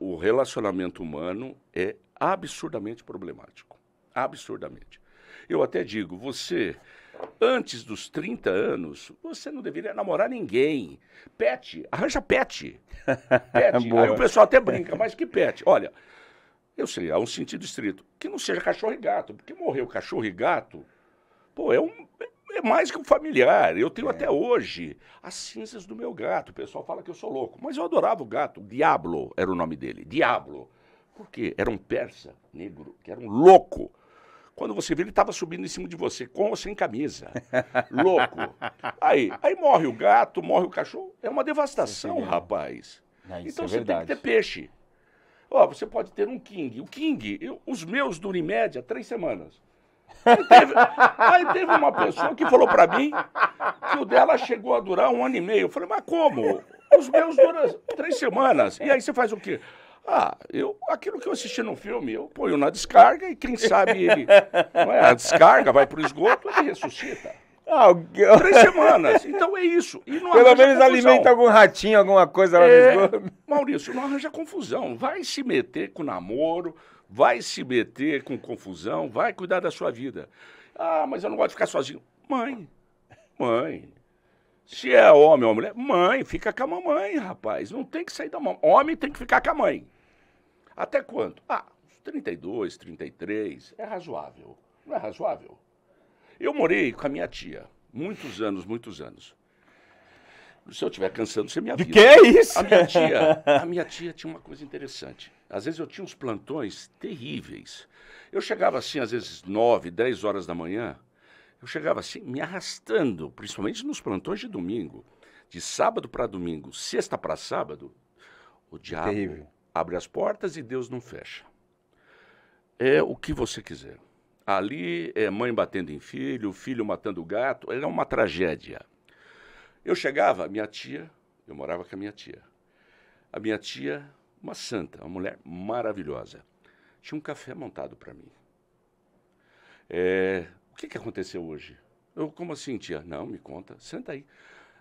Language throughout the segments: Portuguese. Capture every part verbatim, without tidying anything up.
o relacionamento humano é absurdamente problemático. Absurdamente. Eu até digo, você, antes dos trinta anos, você não deveria namorar ninguém. Pet, arranja pet. Pet. Aí o pessoal até brinca, mas que pet? Olha, eu sei, há um sentido estrito. Que não seja cachorro e gato, porque morreu cachorro e gato, pô, é um... é mais que um familiar. Eu tenho é. até hoje as cinzas do meu gato. O pessoal fala que eu sou louco, mas eu adorava o gato. Diablo era o nome dele. Diablo. Por quê? Era um persa negro, que era um louco. Quando você vê, ele estava subindo em cima de você, com ou sem camisa. Louco. Aí, aí morre o gato, morre o cachorro. É uma devastação, é rapaz. É, então é você verdade. Tem que ter peixe. Ó, você pode ter um king. O king, eu, os meus duram em média três semanas. Aí teve, aí teve uma pessoa que falou pra mim que o dela chegou a durar um ano e meio. Eu falei, mas como? Os meus duram três semanas. E aí você faz o quê? Ah, eu, aquilo que eu assisti no filme, eu ponho na descarga e quem sabe ele... Não é, a descarga vai pro esgoto e ele ressuscita. Ah, o... Três semanas. Então é isso. E não Pelo menos confusão. Alimenta algum ratinho, alguma coisa lá é... no esgoto. Maurício, não arranja confusão. Vai se meter com namoro... Vai se meter com confusão, vai cuidar da sua vida. Ah, mas eu não gosto de ficar sozinho. Mãe, mãe. Se é homem ou mulher, mãe, fica com a mamãe, rapaz. Não tem que sair da mamãe. Homem tem que ficar com a mãe. Até quando? Ah, trinta e dois, trinta e três, é razoável. Não é razoável? Eu morei com a minha tia, muitos anos, muitos anos. Se eu estiver cansando, você me avisa. De que é isso? A minha tia, a minha tia tinha uma coisa interessante. Às vezes eu tinha uns plantões terríveis. Eu chegava assim, às vezes, nove, dez horas da manhã. Eu chegava assim, me arrastando, principalmente nos plantões de domingo. De sábado para domingo, sexta para sábado, o diabo terrível. Abre as portas e Deus não fecha. É o que você quiser. Ali é mãe batendo em filho, filho matando o gato. Era uma tragédia. Eu chegava, minha tia, eu morava com a minha tia. A minha tia, uma santa, uma mulher maravilhosa. Tinha um café montado para mim. É, o que, que aconteceu hoje? Eu, como assim, tia? Não, me conta. Senta aí.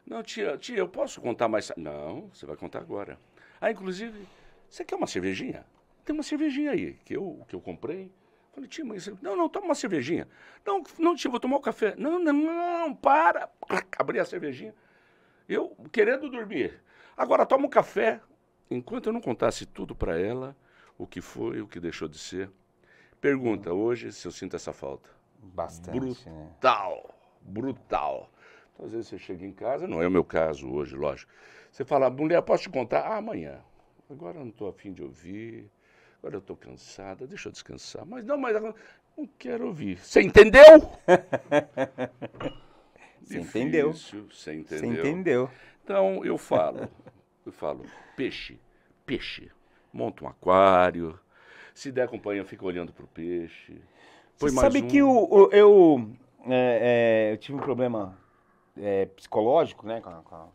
Não, tia, tia, eu posso contar mais? Não, você vai contar agora. Ah, inclusive, você quer uma cervejinha? Tem uma cervejinha aí, que eu, que eu comprei. Falei, tia, mas... Não, não, toma uma cervejinha. Não, não, tia, vou tomar um café. Não, não, não, para. Abri a cervejinha. Eu querendo dormir. Agora toma um café. Enquanto eu não contasse tudo para ela, o que foi, o que deixou de ser, pergunta hoje se eu sinto essa falta. Bastante. Brutal, né? Brutal. Então, às vezes você chega em casa, não é o meu caso hoje, lógico. Você fala, mulher, posso te contar? Ah, amanhã. Agora eu não estou afim de ouvir, agora eu estou cansada, deixa eu descansar. Mas não, mas não quero ouvir. Você entendeu? Você entendeu. Você entendeu. Você entendeu. Então, eu falo, eu falo, peixe, peixe, monta um aquário, se der companhia, fica olhando para o peixe. Você sabe um... que o, o, eu, é, é, eu tive um problema é, psicológico, né? Com a, com a,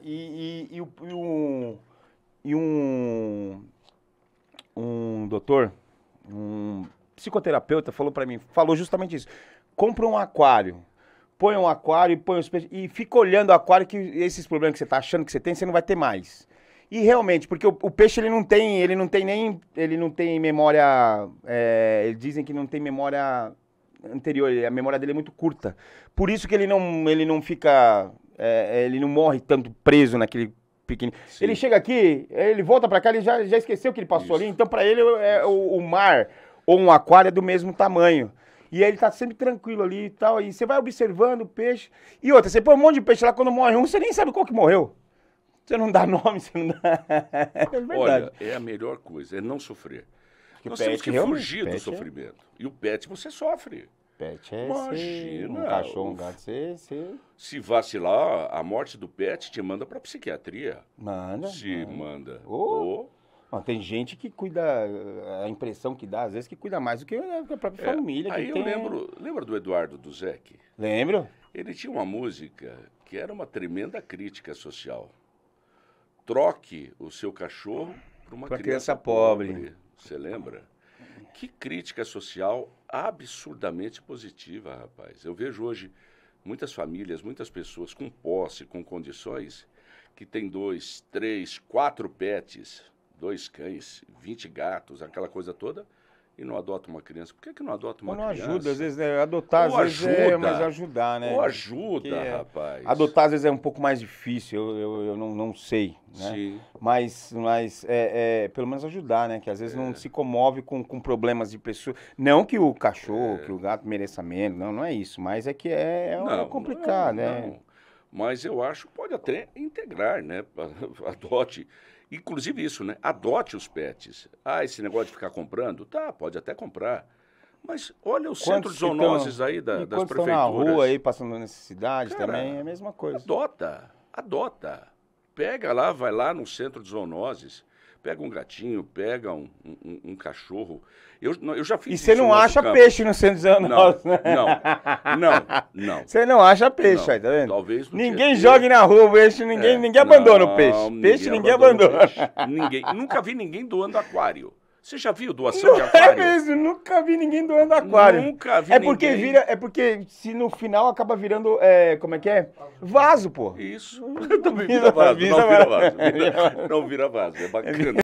e, e, e, e um, e um, um doutor, um psicoterapeuta falou para mim, falou justamente isso, compra um aquário. Põe um aquário e põe os peixes. E fica olhando o aquário que esses problemas que você está achando que você tem, você não vai ter mais. E realmente, porque o, o peixe ele não tem, ele não tem nem. Ele não tem memória. É, eles dizem que não tem memória anterior, a memória dele é muito curta. Por isso que ele não, ele não fica. É, ele não morre tanto preso naquele pequeno. Sim. Ele chega aqui, ele volta para cá, ele já, já esqueceu que ele passou isso. ali. Então, para ele, é, o, o mar ou um aquário é do mesmo tamanho. E aí ele tá sempre tranquilo ali e tal, e você vai observando o peixe. E outra, você põe um monte de peixe lá, quando morre um, você nem sabe qual que morreu. Você não dá nome, você não dá... É verdade. Olha, é a melhor coisa, é não sofrer. Porque nós temos que fugir do sofrimento. É... E o pet, você sofre. Pet é Imagina, um cachorro, um gato, você... Se vacilar, a morte do pet te manda pra psiquiatria. Manda. Se manda. manda. Oh. Oh. Tem gente que cuida, a impressão que dá, às vezes, que cuida mais do que a própria é, família. Aí que eu tem... lembro, lembra do Eduardo Duzek? Lembro. Ele tinha uma música que era uma tremenda crítica social. Troque o seu cachorro por uma pra criança, criança pobre. pobre. Você lembra? Que crítica social absurdamente positiva, rapaz. Eu vejo hoje muitas famílias, muitas pessoas com posse, com condições, que tem dois, três, quatro pets... dois cães, vinte gatos, aquela coisa toda, e não adota uma criança. Por que, que não adota uma não criança? Não ajuda, às vezes, né? Adotar, ou às vezes, ajuda, é, mas ajudar, né? Ou ajuda, porque, rapaz. Adotar, às vezes, é um pouco mais difícil, eu, eu, eu não, não sei, né? Sim. Mas, mas é, é, pelo menos ajudar, né? Que às vezes é. não se comove com, com problemas de pessoa. Não que o cachorro, é. que o gato mereça menos, não, não é isso. Mas é que é, é não, complicado, não é, né? Não. Mas eu acho que pode até integrar, né? Adote. Inclusive isso, né? Adote os pets. Ah, esse negócio de ficar comprando? Tá, pode até comprar. Mas olha os centros de zoonoses aí da, das prefeituras. Na rua aí, passando necessidade também, é a mesma coisa. Adota, adota. Pega lá, vai lá no centro de zoonoses, pega um gatinho, pega um, um, um cachorro. Eu, eu já fiz e você não acha campo. peixe no centro de zoonoses, né? Não, não, não. Você não acha peixe não, aí, tá vendo? Talvez ninguém jogue na rua o peixe, ninguém, é, ninguém abandona não, o peixe. Peixe ninguém abandona. Ninguém abandona. Peixe. Ninguém, nunca vi ninguém doando aquário. Você já viu doação não de aquário? É mesmo, nunca vi ninguém doando aquário. Nunca vi é ninguém. Porque vira, é porque se no final acaba virando, é, como é que é? Vaso, pô. Isso. Não vira vaso, não vira vaso. Não vira vaso, é bacana.